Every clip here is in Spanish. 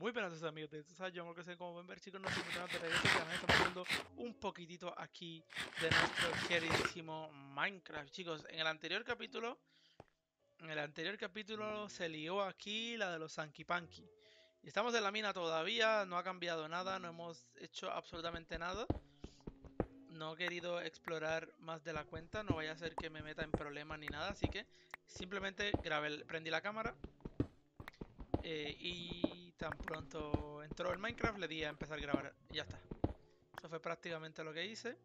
Muy buenas amigos de Yo creo que sé como pueden ver, chicos, nos encontramos de regreso y también estamos hablando un poquitito aquí de nuestro queridísimo Minecraft, chicos. En el anterior capítulo se lió aquí la de los Sanky Panky. Estamos en la mina todavía, no ha cambiado nada, no hemos hecho absolutamente nada. No he querido explorar más de la cuenta, no vaya a ser que me meta en problemas ni nada, así que simplemente prendí la cámara. Y tan pronto entró el Minecraft, le di a empezar a grabar y ya está. Eso fue prácticamente lo que hice.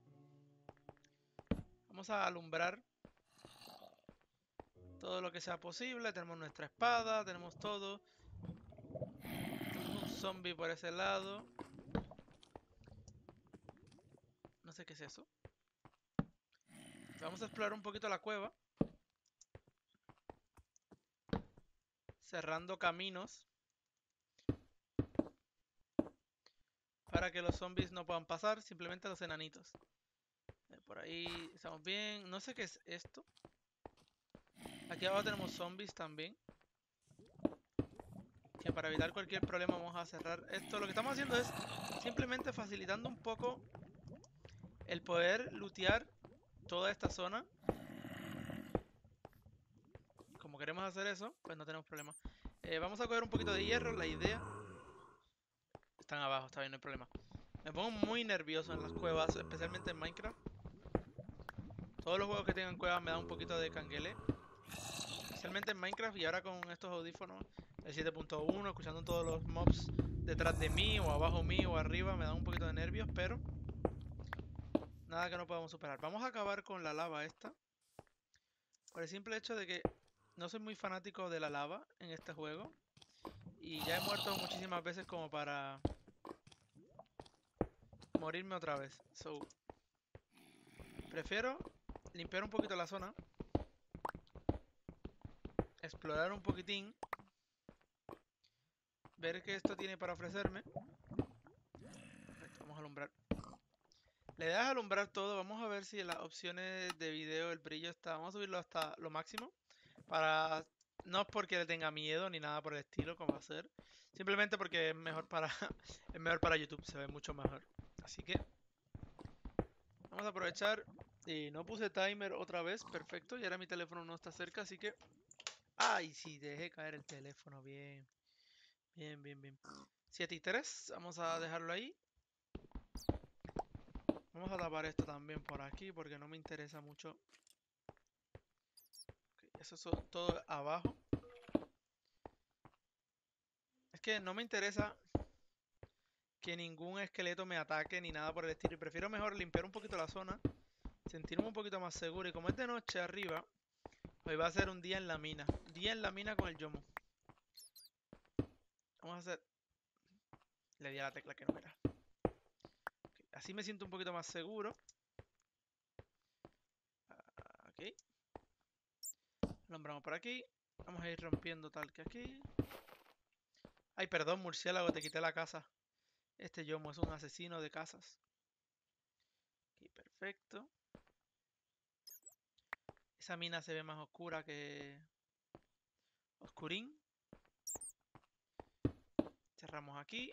Vamos a alumbrar todo lo que sea posible. Tenemos nuestra espada, tenemos todo. Tenemos un zombie por ese lado. No sé qué es eso. Vamos a explorar un poquito la cueva, cerrando caminos para que los zombies no puedan pasar, simplemente los enanitos. Por ahí estamos bien. No sé qué es esto. Aquí abajo tenemos zombies también, que para evitar cualquier problema vamos a cerrar esto. Lo que estamos haciendo es simplemente facilitando un poco el poder lootear toda esta zona. Como queremos hacer eso, pues no tenemos problema. Vamos a coger un poquito de hierro, la idea. Están abajo, está bien, no hay problema. Me pongo muy nervioso en las cuevas, especialmente en Minecraft. Todos los juegos que tengan cuevas me da un poquito de canguele, especialmente en Minecraft, y ahora con estos audífonos, el 7.1, escuchando todos los mobs detrás de mí, o abajo mío, o arriba, me da un poquito de nervios, pero nada que no podamos superar. Vamos a acabar con la lava esta, por el simple hecho de que no soy muy fanático de la lava en este juego. Y ya he muerto muchísimas veces como para morirme otra vez. So, prefiero limpiar un poquito la zona, explorar un poquitín, ver qué esto tiene para ofrecerme. Perfecto, vamos a alumbrar. Le das a alumbrar todo. Vamos a ver si en las opciones de video el brillo está... Vamos a subirlo hasta lo máximo. Para... No es porque le tenga miedo ni nada por el estilo, como hacer, simplemente porque es mejor para YouTube, se ve mucho mejor. Así que vamos a aprovechar. Y no puse timer otra vez, perfecto. Y ahora mi teléfono no está cerca, así que... ¡Ay, sí! Dejé caer el teléfono, bien. Bien, bien, bien. 7 y 3, vamos a dejarlo ahí. Vamos a tapar esto también por aquí, porque no me interesa mucho. Eso es todo abajo. Es que no me interesa que ningún esqueleto me ataque ni nada por el estilo. Y prefiero mejor limpiar un poquito la zona, sentirme un poquito más seguro. Y como es de noche arriba, hoy va a ser un día en la mina. Día en la mina con el Yomo. Vamos a hacer... Le di a la tecla que no era. Okay. Así me siento un poquito más seguro. Ok. Alumbramos por aquí. Vamos a ir rompiendo tal que aquí. Ay, perdón, murciélago, te quité la casa. Este Yomo es un asesino de casas. Aquí, perfecto. Esa mina se ve más oscura que... Oscurín. Cerramos aquí.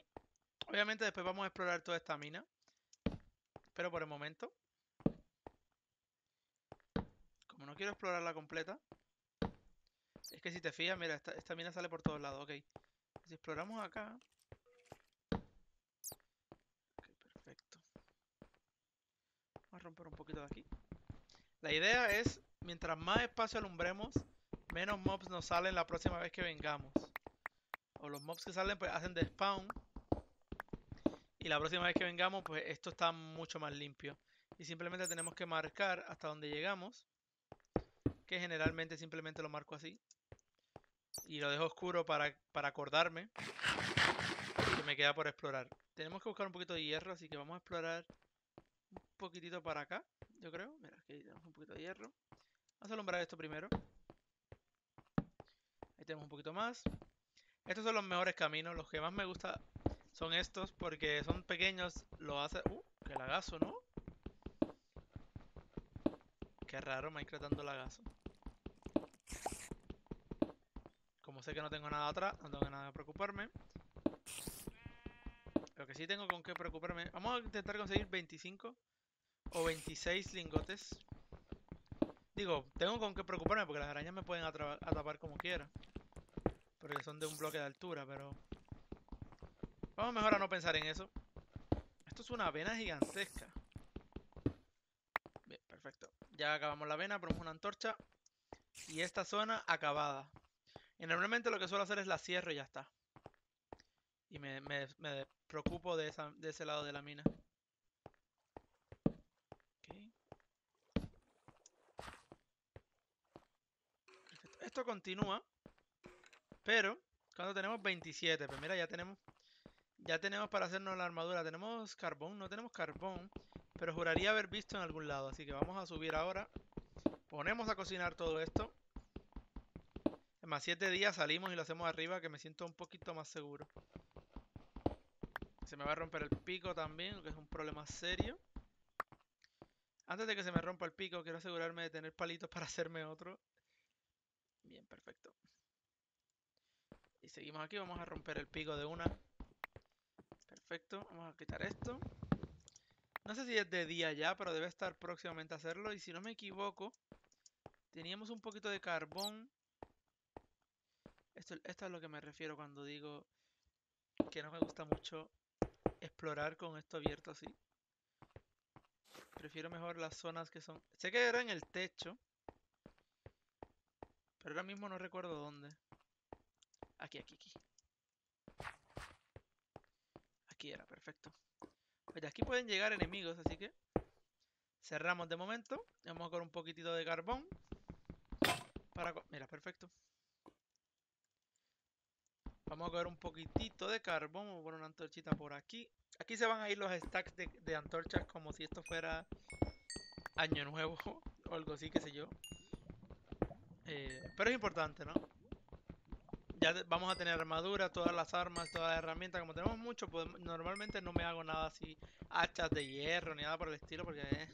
Obviamente después vamos a explorar toda esta mina, pero por el momento, como no quiero explorarla completa... Es que si te fijas, mira, esta mina sale por todos lados, ok. Si exploramos acá... Ok, perfecto. Vamos a romper un poquito de aquí. La idea es, mientras más espacio alumbremos, menos mobs nos salen la próxima vez que vengamos. O los mobs que salen, pues hacen de spawn. Y la próxima vez que vengamos, pues esto está mucho más limpio. Y simplemente tenemos que marcar hasta donde llegamos, que generalmente simplemente lo marco así y lo dejo oscuro para acordarme que me queda por explorar. Tenemos que buscar un poquito de hierro, así que vamos a explorar un poquitito para acá, yo creo. Mira, aquí tenemos un poquito de hierro. Vamos a alumbrar esto primero. Ahí tenemos un poquito más. Estos son los mejores caminos, los que más me gustan son estos porque son pequeños. Lo hace... ¡Qué lagazo, ¿no? Qué raro, Minecraft dando lagazo. Como sé que no tengo nada atrás, no tengo nada que preocuparme. Lo que sí tengo con qué preocuparme. Vamos a intentar conseguir 25 o 26 lingotes. Digo, tengo con qué preocuparme porque las arañas me pueden atrapar como quiera, porque son de un bloque de altura, pero... vamos mejor a no pensar en eso. Esto es una avena gigantesca. Bien, perfecto. Ya acabamos la avena, ponemos una antorcha. Y esta zona acabada. Y normalmente lo que suelo hacer es la cierro y ya está. Y me preocupo de ese lado de la mina. Okay. Esto continúa. Pero, cuando tenemos 27, pues mira, ya tenemos para hacernos la armadura. ¿Tenemos carbón? No tenemos carbón, pero juraría haber visto en algún lado. Así que vamos a subir ahora. Ponemos a cocinar todo esto. En más 7 días salimos y lo hacemos arriba, que me siento un poquito más seguro. Se me va a romper el pico también, que es un problema serio. Antes de que se me rompa el pico, quiero asegurarme de tener palitos para hacerme otro. Bien, perfecto. Y seguimos aquí, vamos a romper el pico de una. Perfecto, vamos a quitar esto. No sé si es de día ya, pero debe estar próximamente a hacerlo. Y si no me equivoco, teníamos un poquito de carbón. Esto es lo que me refiero cuando digo que no me gusta mucho explorar con esto abierto así. Prefiero mejor las zonas que son... sé que era en el techo, pero ahora mismo no recuerdo dónde. Aquí. Aquí era, perfecto. Pues de aquí pueden llegar enemigos, así que cerramos de momento. Vamos con un poquitito de carbón. Mira, perfecto. Vamos a coger un poquitito de carbón. Vamos a poner una antorchita por aquí. Aquí se van a ir los stacks de antorchas como si esto fuera Año Nuevo o algo así, qué sé yo. Pero es importante, ¿no? Ya vamos a tener armadura, todas las armas, todas las herramientas. Como tenemos mucho, normalmente no me hago nada así, hachas de hierro ni nada por el estilo, porque...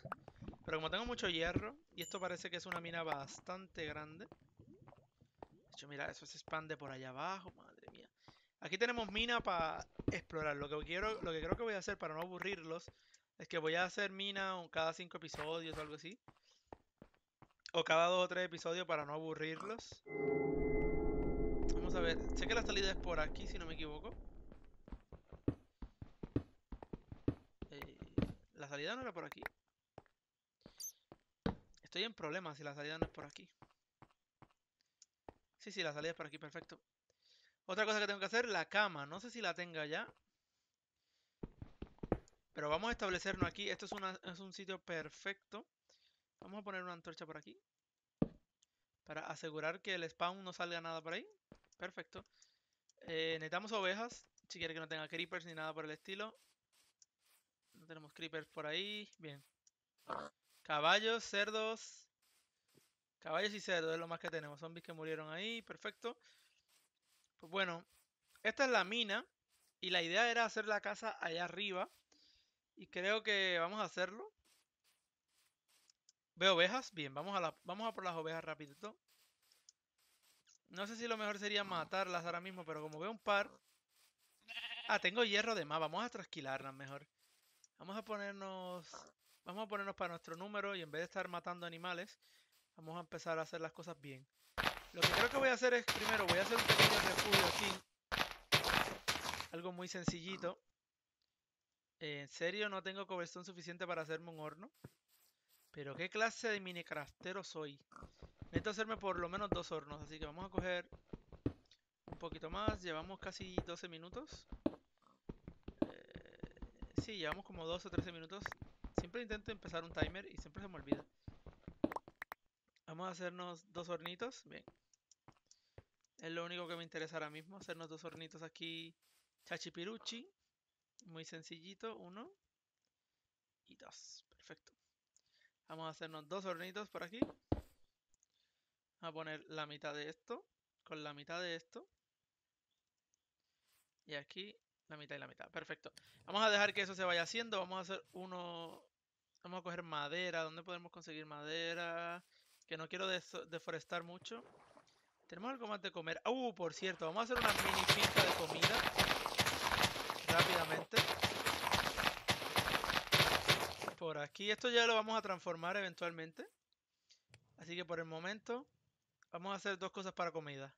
pero como tengo mucho hierro, y esto parece que es una mina bastante grande. De hecho, mira, eso se expande por allá abajo, madre mía. Aquí tenemos mina para explorar. Lo que creo que voy a hacer para no aburrirlos es que voy a hacer mina cada 5 episodios o algo así. O cada 2 o 3 episodios para no aburrirlos. A ver, sé que la salida es por aquí, si no me equivoco. La salida no era por aquí. Estoy en problemas si la salida no es por aquí. Sí, la salida es por aquí, perfecto. Otra cosa que tengo que hacer, la cama. No sé si la tenga ya, pero vamos a establecernos aquí. Esto es un sitio perfecto. Vamos a poner una antorcha por aquí para asegurar que el spawn no salga nada por ahí. Perfecto. Necesitamos ovejas. Si quiere que no tenga creepers ni nada por el estilo. No tenemos creepers por ahí. Bien. Caballos, cerdos. Caballos y cerdos es lo más que tenemos. Zombies que murieron ahí. Perfecto. Pues bueno. Esta es la mina. Y la idea era hacer la casa allá arriba. Y creo que vamos a hacerlo. ¿Veo ovejas? Bien. Vamos a por las ovejas rapidito. No sé si lo mejor sería matarlas ahora mismo, pero como veo un par... ah, tengo hierro de más. Vamos a trasquilarlas mejor. Vamos a ponernos para nuestro número y en vez de estar matando animales, vamos a empezar a hacer las cosas bien. Lo que creo que voy a hacer es, primero, voy a hacer un pequeño refugio aquí. Algo muy sencillito. En serio, no tengo cobblestone suficiente para hacerme un horno. Pero qué clase de minicraftero soy. Necesito hacerme por lo menos 2 hornos, así que vamos a coger un poquito más. Llevamos casi 12 minutos. Sí, llevamos como 12 o 13 minutos. Siempre intento empezar un timer y siempre se me olvida. Vamos a hacernos 2 hornitos. Bien. Es lo único que me interesa ahora mismo, hacernos 2 hornitos aquí. Chachipiruchi. Muy sencillito. 1 y 2. Perfecto. Vamos a hacernos 2 hornitos por aquí. Vamos a poner la mitad de esto con la mitad de esto. Y aquí la mitad y la mitad. Perfecto. Vamos a dejar que eso se vaya haciendo. Vamos a hacer uno... vamos a coger madera. ¿Dónde podemos conseguir madera? Que no quiero deforestar mucho. Tenemos algo más de comer. Por cierto, vamos a hacer una mini finca de comida. Y esto ya lo vamos a transformar eventualmente. Así que por el momento vamos a hacer dos cosas para comida.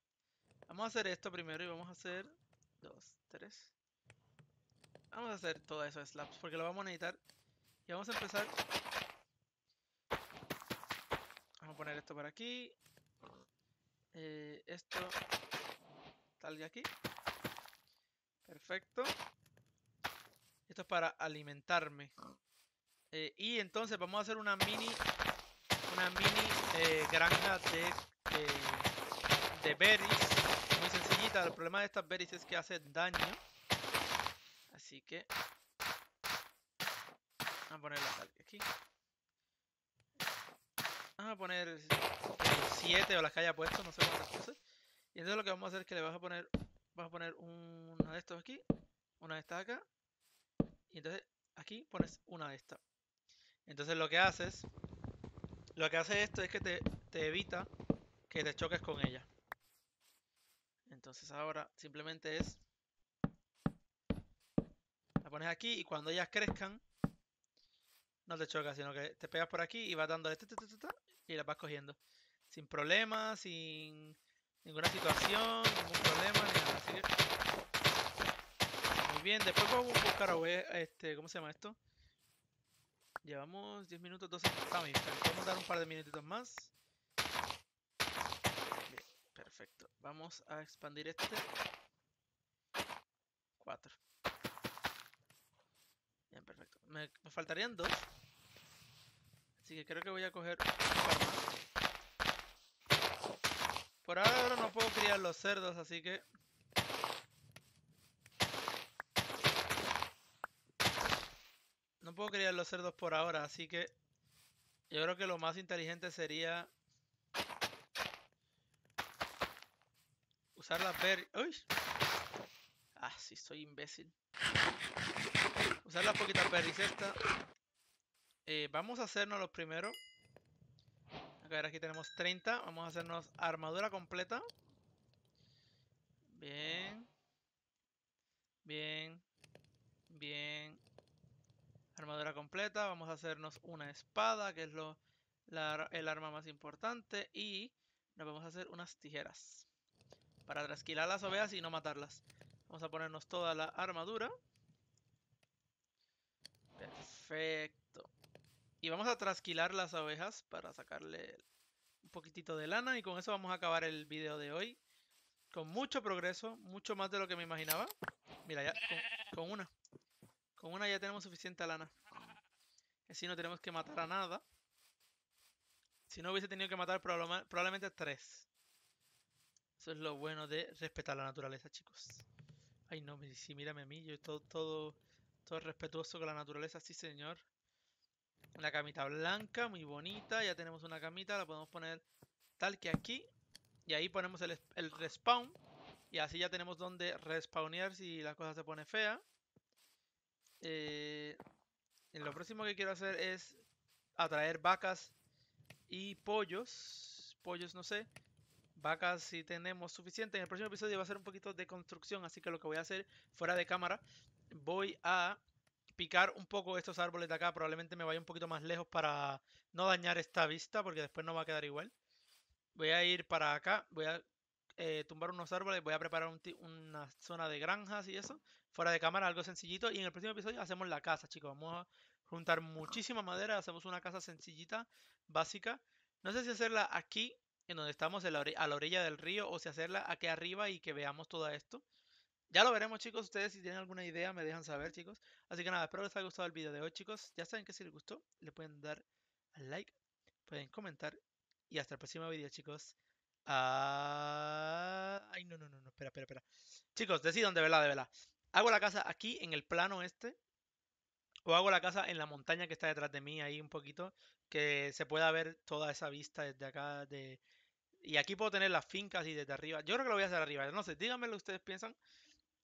Vamos a hacer esto primero y vamos a hacer 2, 3. Vamos a hacer todo eso de slabs porque lo vamos a necesitar. Y vamos a empezar. Vamos a poner esto por aquí. Esto tal de aquí. Perfecto. Esto es para alimentarme. Y entonces vamos a hacer una mini granja de berries. Muy sencillita. El problema de estas berries es que hacen daño. Así que vamos a ponerla aquí. Vamos a poner 7 o las que haya puesto, no sé cuántas cosas. Y entonces lo que vamos a hacer es que le vas a poner una de estos aquí, una de estas acá. Y entonces aquí pones una de estas. Entonces lo que hace esto es que te evita que te choques con ella. Entonces ahora simplemente es, la pones aquí y cuando ellas crezcan no te chocas, sino que te pegas por aquí y vas dando y las vas cogiendo sin problemas, sin ninguna situación, ningún problema, ni nada. Así que muy bien, después vamos a buscar a ¿cómo se llama esto? Llevamos 10 minutos, 12 minutos. Vamos a dar un par de minutitos más. Bien, perfecto. Vamos a expandir 4. Bien, perfecto. Me faltarían 2. Así que creo que voy a coger un par más. Por ahora no puedo criar los cerdos, así que... No puedo criar los cerdos por ahora, así que... Yo creo que lo más inteligente sería... Usar las berries... ¡Uy! Ah, sí, soy imbécil. Usar las poquitas berries estas. Vamos a hacernos los primeros. A ver, aquí tenemos 30. Vamos a hacernos armadura completa. Bien. Bien. Bien. Armadura completa. Vamos a hacernos una espada, que es el arma más importante. Y nos vamos a hacer unas tijeras. Para trasquilar las ovejas y no matarlas. Vamos a ponernos toda la armadura. Perfecto. Y vamos a trasquilar las ovejas para sacarle un poquitito de lana. Y con eso vamos a acabar el video de hoy. Con mucho progreso, mucho más de lo que me imaginaba. Mira, ya con una. Con una ya tenemos suficiente lana. Así no tenemos que matar a nada. Si no hubiese tenido que matar probablemente 3. Eso es lo bueno de respetar la naturaleza, chicos. Ay no, sí, mírame a mí, yo todo respetuoso con la naturaleza, sí señor. Una camita blanca, muy bonita. Ya tenemos una camita, la podemos poner tal que aquí. Y ahí ponemos el respawn. Y así ya tenemos donde respawnear si la cosa se pone fea. Lo próximo que quiero hacer es atraer vacas y pollos. Pollos no sé. Vacas si tenemos suficiente. En el próximo episodio va a ser un poquito de construcción. Así que lo que voy a hacer fuera de cámara... Voy a picar un poco estos árboles de acá. Probablemente me vaya un poquito más lejos para no dañar esta vista, porque después no va a quedar igual. Voy a ir para acá. Voy a tumbar unos árboles. Voy a preparar una zona de granjas y eso. Fuera de cámara, algo sencillito. Y en el próximo episodio hacemos la casa, chicos. Vamos a juntar muchísima madera. Hacemos una casa sencillita, básica. No sé si hacerla aquí, en donde estamos, a la orilla del río, o si hacerla aquí arriba y que veamos todo esto. Ya lo veremos, chicos. Ustedes si tienen alguna idea me dejan saber, chicos. Así que nada, espero les haya gustado el video de hoy, chicos. Ya saben que si les gustó, le pueden dar al like, pueden comentar. Y hasta el próximo video, chicos. Ay, no, espera. Chicos, decidan de verdad. ¿Hago la casa aquí en el plano este? ¿O hago la casa en la montaña que está detrás de mí ahí un poquito? Que se pueda ver toda esa vista desde acá de... Y aquí puedo tener las fincas y desde arriba. Yo creo que lo voy a hacer arriba. No sé, díganme lo que ustedes piensan.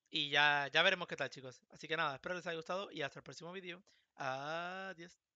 Y ya veremos qué tal, chicos. Así que nada, espero les haya gustado y hasta el próximo vídeo. Adiós.